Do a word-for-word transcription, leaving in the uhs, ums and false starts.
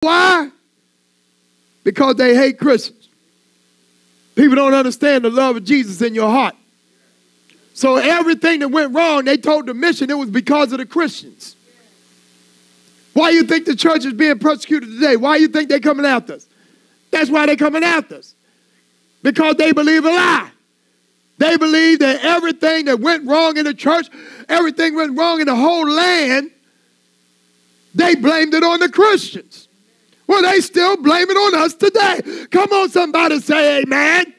Why? Because they hate Christians. People don't understand the love of Jesus in your heart. So everything that went wrong, they told the mission, it was because of the Christians. Why do you think the church is being persecuted today? Why do you think they're coming after us? That's why they're coming after us. Because they believe a lie. They believe that everything that went wrong in the church, everything went wrong in the whole land, they blamed it on the Christians. Well, they still blame it on us today. Come on, somebody say amen.